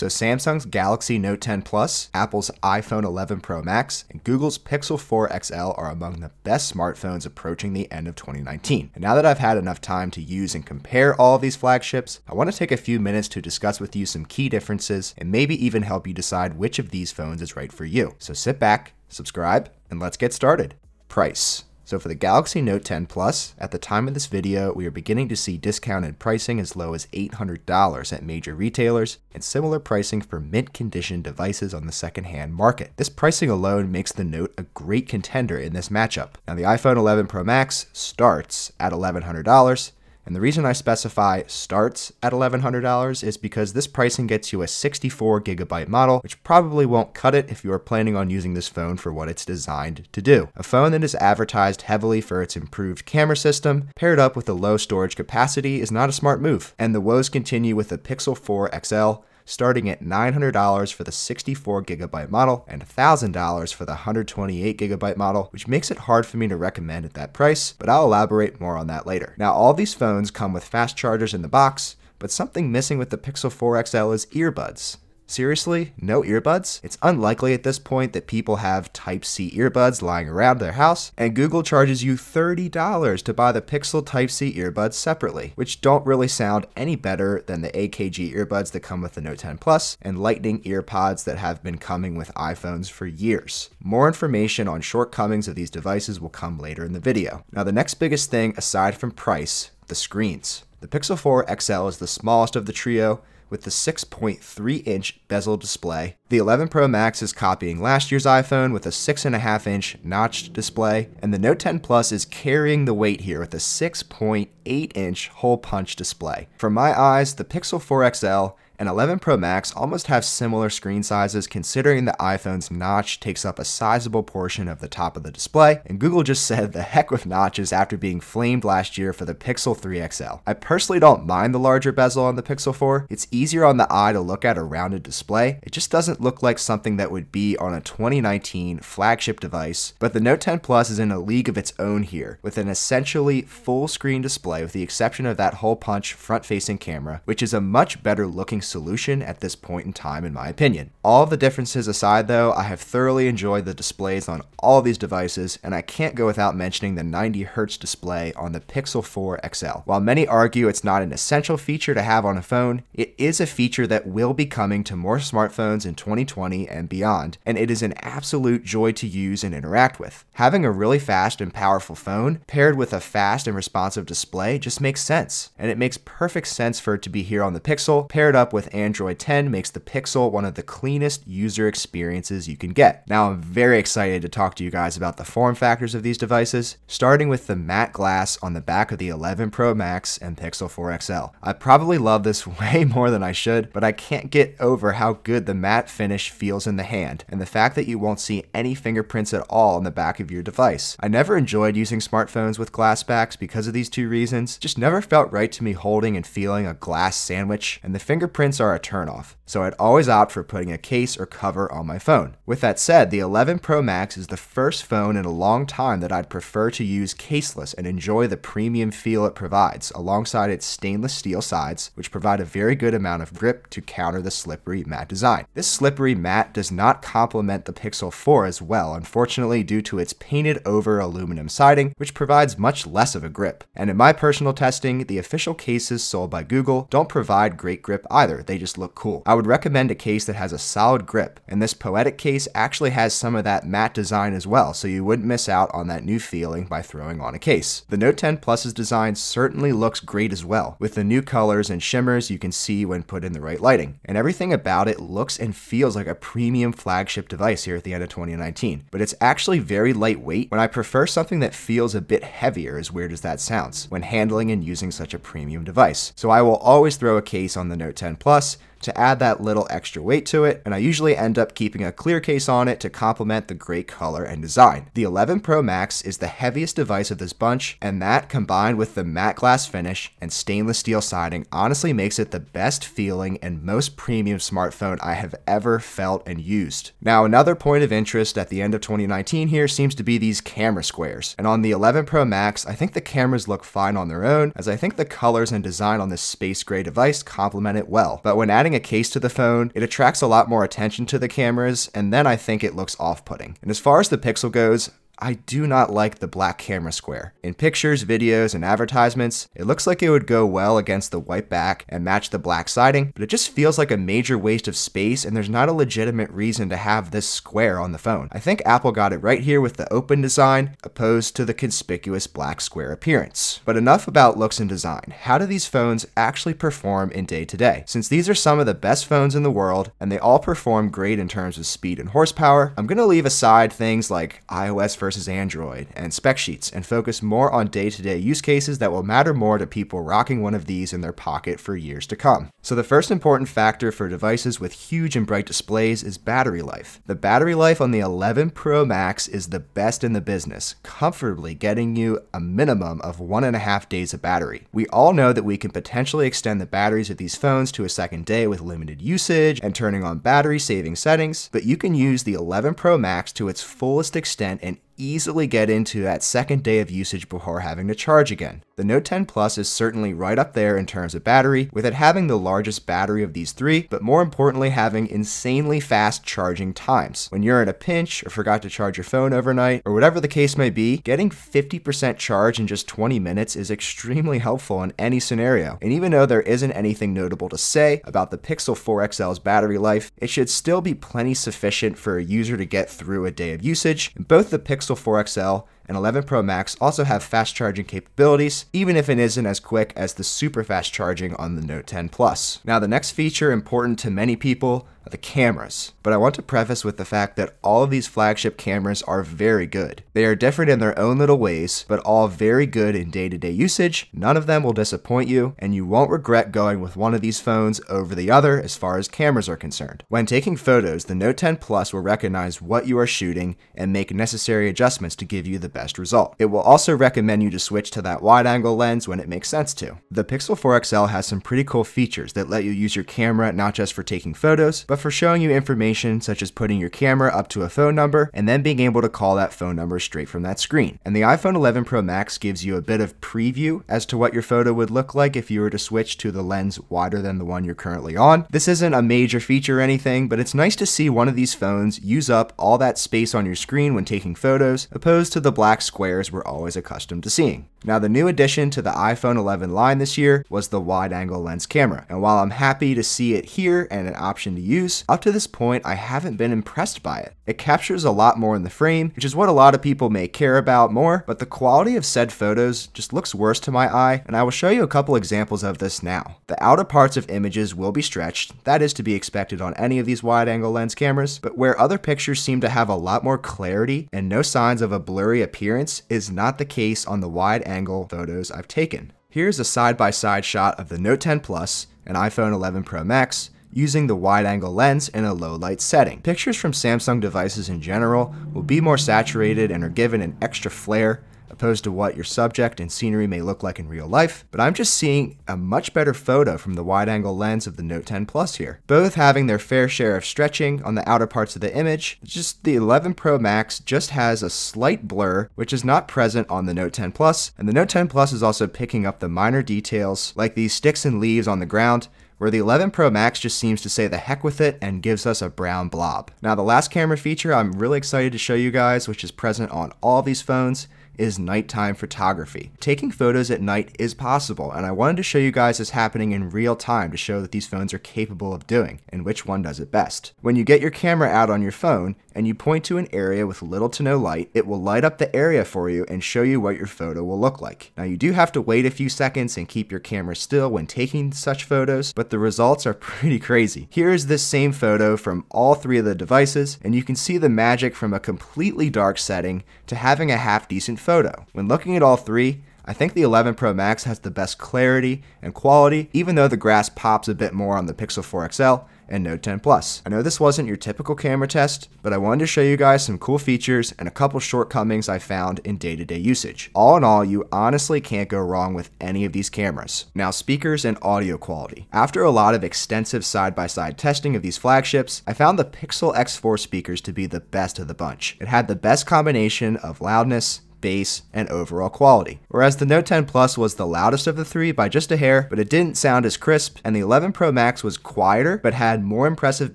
So Samsung's Galaxy Note 10 Plus, Apple's iPhone 11 Pro Max, and Google's Pixel 4 XL are among the best smartphones approaching the end of 2019. And now that I've had enough time to use and compare all of these flagships, I want to take a few minutes to discuss with you some key differences and maybe even help you decide which of these phones is right for you. So sit back, subscribe, and let's get started. Price. So for the Galaxy Note 10 Plus, at the time of this video, we are beginning to see discounted pricing as low as $800 at major retailers and similar pricing for mint-condition devices on the second-hand market. This pricing alone makes the Note a great contender in this matchup. Now the iPhone 11 Pro Max starts at $1,100. And the reason I specify starts at $1,100 is because this pricing gets you a 64GB model, which probably won't cut it if you are planning on using this phone for what it's designed to do. A phone that is advertised heavily for its improved camera system, paired up with a low storage capacity, is not a smart move. And the woes continue with the Pixel 4 XL, starting at $900 for the 64GB model and $1,000 for the 128GB model, which makes it hard for me to recommend at that price, but I'll elaborate more on that later. Now, all these phones come with fast chargers in the box, but something missing with the Pixel 4 XL is earbuds. Seriously? No earbuds? It's unlikely at this point that people have Type-C earbuds lying around their house, and Google charges you $30 to buy the Pixel Type-C earbuds separately, which don't really sound any better than the AKG earbuds that come with the Note 10 Plus and Lightning EarPods that have been coming with iPhones for years. More information on shortcomings of these devices will come later in the video. Now, the next biggest thing aside from price, the screens. The Pixel 4 XL is the smallest of the trio, with the 6.3-inch bezel display. The 11 Pro Max is copying last year's iPhone with a 6.5-inch notched display, and the Note 10 Plus is carrying the weight here with a 6.8-inch hole-punch display. For my eyes, the Pixel 4 XL and 11 Pro Max almost have similar screen sizes considering the iPhone's notch takes up a sizable portion of the top of the display, and Google just said the heck with notches after being flamed last year for the Pixel 3 XL. I personally don't mind the larger bezel on the Pixel 4. It's easier on the eye to look at a rounded display. It just doesn't look like something that would be on a 2019 flagship device, but the Note 10 Plus is in a league of its own here, with an essentially full screen display with the exception of that hole-punch front-facing camera, which is a much better looking solution at this point in time, in my opinion. All the differences aside though, I have thoroughly enjoyed the displays on all these devices, and I can't go without mentioning the 90Hz display on the Pixel 4 XL. While many argue it's not an essential feature to have on a phone, it is a feature that will be coming to more smartphones in 2020 and beyond, and it is an absolute joy to use and interact with. Having a really fast and powerful phone paired with a fast and responsive display just makes sense, and it makes perfect sense for it to be here on the Pixel. Paired up with Android 10 makes the Pixel one of the cleanest user experiences you can get. Now I'm very excited to talk to you guys about the form factors of these devices, starting with the matte glass on the back of the 11 Pro Max and Pixel 4 XL. I probably love this way more than I should, but I can't get over how good the matte finish feels in the hand and the fact that you won't see any fingerprints at all on the back of your device. I never enjoyed using smartphones with glass backs because of these two reasons. Just never felt right to me holding and feeling a glass sandwich, and the fingerprints are a turnoff, so I'd always opt for putting a case or cover on my phone. With that said, the 11 Pro Max is the first phone in a long time that I'd prefer to use caseless and enjoy the premium feel it provides, alongside its stainless steel sides, which provide a very good amount of grip to counter the slippery matte design. This slippery matte does not complement the Pixel 4 as well, unfortunately, due to its painted over aluminum siding, which provides much less of a grip. And in my personal testing, the official cases sold by Google don't provide great grip either. They just look cool. I would recommend a case that has a solid grip, and this Poetic case actually has some of that matte design as well, so you wouldn't miss out on that new feeling by throwing on a case. The Note 10 Plus's design certainly looks great as well, with the new colors and shimmers you can see when put in the right lighting, and everything about it looks and feels like a premium flagship device here at the end of 2019, but it's actually very lightweight when I prefer something that feels a bit heavier, as weird as that sounds, when handling and using such a premium device. So I will always throw a case on the Note 10 Plus to add that little extra weight to it, and I usually end up keeping a clear case on it to complement the great color and design. The 11 Pro Max is the heaviest device of this bunch, and that combined with the matte glass finish and stainless steel siding honestly makes it the best feeling and most premium smartphone I have ever felt and used. Now, another point of interest at the end of 2019 here seems to be these camera squares, and on the 11 Pro Max, I think the cameras look fine on their own, as I think the colors and design on this space gray device complement it well, but when adding adding a case to the phone, it attracts a lot more attention to the cameras, and then I think it looks off-putting. And as far as the Pixel goes, I do not like the black camera square. In pictures, videos, and advertisements, it looks like it would go well against the white back and match the black siding, but it just feels like a major waste of space and there's not a legitimate reason to have this square on the phone. I think Apple got it right here with the open design opposed to the conspicuous black square appearance. But enough about looks and design. How do these phones actually perform in day-to-day? Since these are some of the best phones in the world and they all perform great in terms of speed and horsepower, I'm gonna leave aside things like iOS versus Android and spec sheets and focus more on day-to-day use cases that will matter more to people rocking one of these in their pocket for years to come. So the first important factor for devices with huge and bright displays is battery life. The battery life on the 11 Pro Max is the best in the business, comfortably getting you a minimum of 1.5 days of battery. We all know that we can potentially extend the batteries of these phones to a second day with limited usage and turning on battery-saving settings, but you can use the 11 Pro Max to its fullest extent and easily get into that second day of usage before having to charge again. The Note 10 Plus is certainly right up there in terms of battery, with it having the largest battery of these three, but more importantly having insanely fast charging times. When you're in a pinch or forgot to charge your phone overnight, or whatever the case may be, getting 50% charge in just 20 minutes is extremely helpful in any scenario. And even though there isn't anything notable to say about the Pixel 4 XL's battery life, it should still be plenty sufficient for a user to get through a day of usage, and both the Pixel 4 XL and 11 Pro Max also have fast charging capabilities, even if it isn't as quick as the super fast charging on the Note 10 Plus. Now the next feature important to many people are the cameras, but I want to preface with the fact that all of these flagship cameras are very good. They are different in their own little ways, but all very good in day-to-day usage. None of them will disappoint you, and you won't regret going with one of these phones over the other as far as cameras are concerned. When taking photos, the Note 10 Plus will recognize what you are shooting and make necessary adjustments to give you the best result. It will also recommend you to switch to that wide-angle lens when it makes sense to. The Pixel 4 XL has some pretty cool features that let you use your camera not just for taking photos, but for showing you information such as putting your camera up to a phone number and then being able to call that phone number straight from that screen. And the iPhone 11 Pro Max gives you a bit of preview as to what your photo would look like if you were to switch to the lens wider than the one you're currently on. This isn't a major feature or anything, but it's nice to see one of these phones use up all that space on your screen when taking photos, opposed to the black squares we're always accustomed to seeing. Now the new addition to the iPhone 11 line this year was the wide angle lens camera, and while I'm happy to see it here and an option to use, up to this point I haven't been impressed by it. It captures a lot more in the frame, which is what a lot of people may care about more, but the quality of said photos just looks worse to my eye, and I will show you a couple examples of this now. The outer parts of images will be stretched, that is to be expected on any of these wide angle lens cameras, but where other pictures seem to have a lot more clarity and no signs of a blurry appearance is not the case on the wide angle photos I've taken. Here's a side-by-side shot of the Note 10 Plus and iPhone 11 Pro Max using the wide-angle lens in a low-light setting. Pictures from Samsung devices in general will be more saturated and are given an extra flair opposed to what your subject and scenery may look like in real life, but I'm just seeing a much better photo from the wide-angle lens of the Note 10 Plus here. Both having their fair share of stretching on the outer parts of the image, just the 11 Pro Max just has a slight blur, which is not present on the Note 10 Plus, and the Note 10 Plus is also picking up the minor details, like these sticks and leaves on the ground, where the 11 Pro Max just seems to say the heck with it and gives us a brown blob. Now the last camera feature I'm really excited to show you guys, which is present on all these phones, is nighttime photography. Taking photos at night is possible, and I wanted to show you guys this happening in real time to show that these phones are capable of doing, and which one does it best. When you get your camera out on your phone, and you point to an area with little to no light, it will light up the area for you and show you what your photo will look like. Now you do have to wait a few seconds and keep your camera still when taking such photos, but the results are pretty crazy. Here is this same photo from all three of the devices, and you can see the magic from a completely dark setting to having a half-decent photo. When looking at all three, I think the 11 Pro Max has the best clarity and quality, even though the grass pops a bit more on the Pixel 4 XL and Note 10 Plus. I know this wasn't your typical camera test, but I wanted to show you guys some cool features and a couple shortcomings I found in day-to-day usage. All in all, you honestly can't go wrong with any of these cameras. Now, speakers and audio quality. After a lot of extensive side-by-side testing of these flagships, I found the Pixel X4 speakers to be the best of the bunch. It had the best combination of loudness, bass, and overall quality. Whereas the Note 10 Plus was the loudest of the three by just a hair, but it didn't sound as crisp, and the 11 Pro Max was quieter, but had more impressive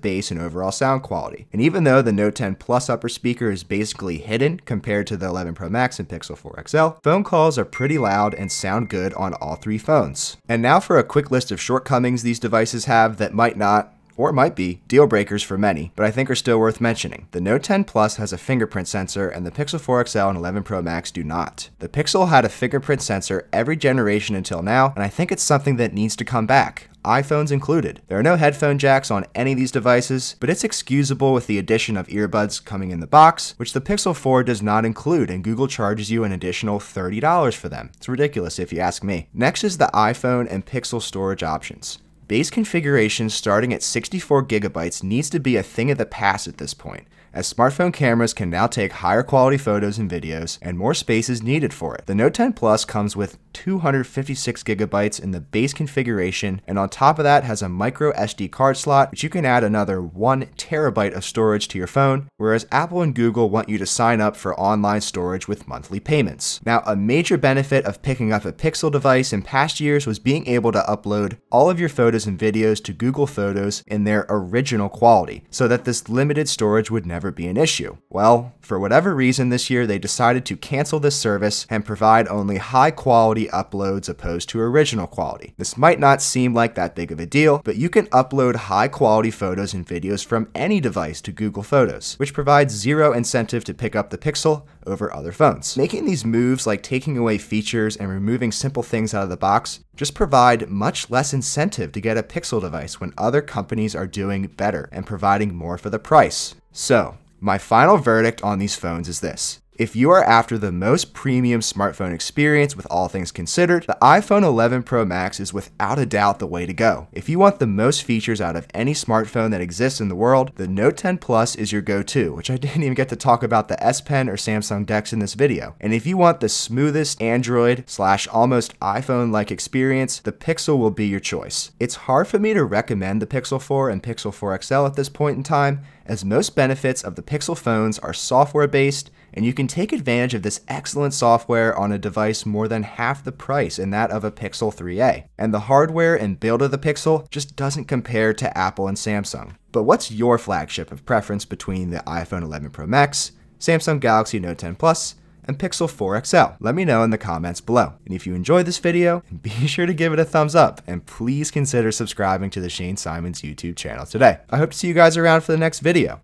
bass and overall sound quality. And even though the Note 10 Plus upper speaker is basically hidden compared to the 11 Pro Max and Pixel 4 XL, phone calls are pretty loud and sound good on all three phones. And now for a quick list of shortcomings these devices have that might not, or might be, deal breakers for many, but I think are still worth mentioning. The Note 10 Plus has a fingerprint sensor, and the Pixel 4 XL and 11 Pro Max do not. The Pixel had a fingerprint sensor every generation until now, and I think it's something that needs to come back, iPhones included. There are no headphone jacks on any of these devices, but it's excusable with the addition of earbuds coming in the box, which the Pixel 4 does not include, and Google charges you an additional $30 for them. It's ridiculous if you ask me. Next is the iPhone and Pixel storage options. Base configuration starting at 64 GB needs to be a thing of the past at this point, as smartphone cameras can now take higher quality photos and videos, and more space is needed for it. The Note 10 Plus comes with 256 GB in the base configuration, and on top of that has a micro SD card slot, which you can add another 1 TB of storage to your phone, whereas Apple and Google want you to sign up for online storage with monthly payments. Now, a major benefit of picking up a Pixel device in past years was being able to upload all of your photos and videos to Google Photos in their original quality, so that this limited storage would never be an issue. Well, for whatever reason this year, they decided to cancel this service and provide only high quality uploads opposed to original quality. This might not seem like that big of a deal, but you can upload high quality photos and videos from any device to Google Photos, which provides zero incentive to pick up the Pixel over other phones. Making these moves, like taking away features and removing simple things out of the box, just provide much less incentive to get a Pixel device when other companies are doing better and providing more for the price. So, my final verdict on these phones is this. If you are after the most premium smartphone experience with all things considered, the iPhone 11 Pro Max is without a doubt the way to go. If you want the most features out of any smartphone that exists in the world, the Note 10 Plus is your go-to, which I didn't even get to talk about the S Pen or Samsung DeX in this video. And if you want the smoothest Android/almost iPhone-like experience, the Pixel will be your choice. It's hard for me to recommend the Pixel 4 and Pixel 4 XL at this point in time, as most benefits of the Pixel phones are software-based, and you can take advantage of this excellent software on a device more than half the price in that of a Pixel 3a. And the hardware and build of the Pixel just doesn't compare to Apple and Samsung. But what's your flagship of preference between the iPhone 11 Pro Max, Samsung Galaxy Note 10 Plus, and Pixel 4 XL? Let me know in the comments below. And if you enjoyed this video, be sure to give it a thumbs up, and please consider subscribing to the Shane Symonds YouTube channel today. I hope to see you guys around for the next video.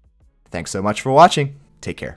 Thanks so much for watching. Take care.